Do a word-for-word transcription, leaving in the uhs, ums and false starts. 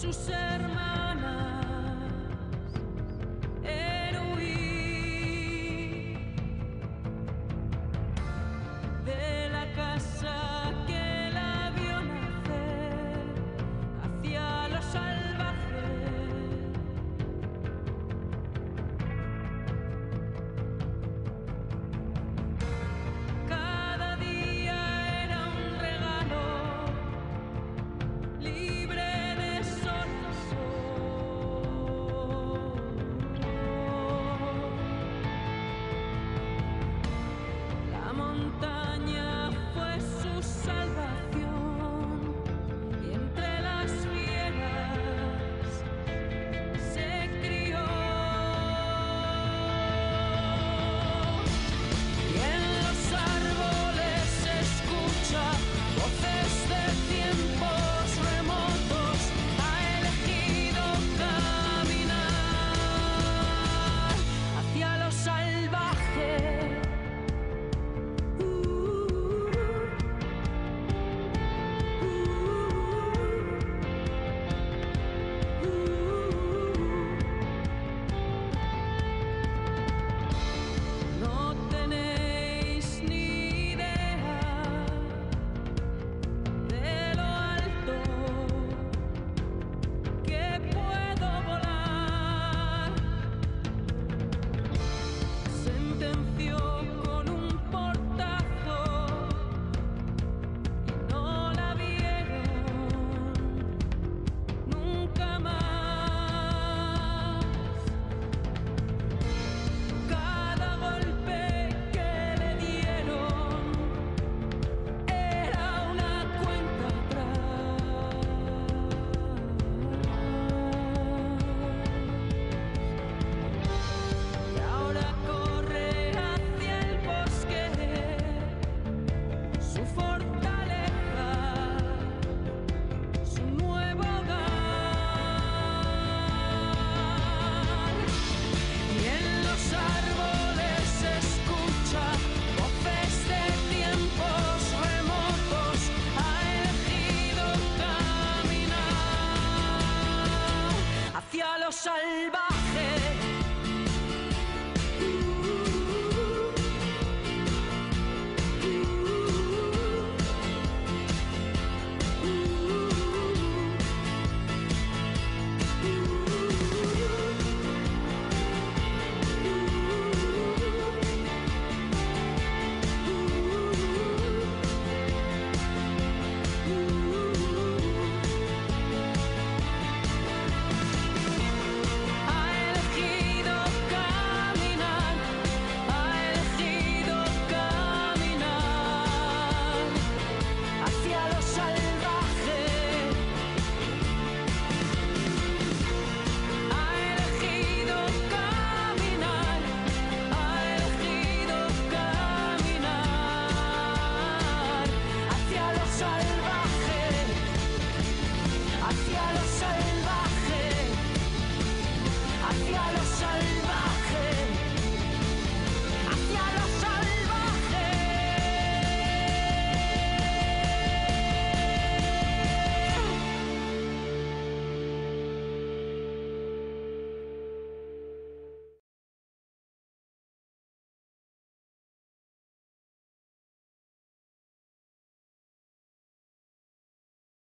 sus hermanas.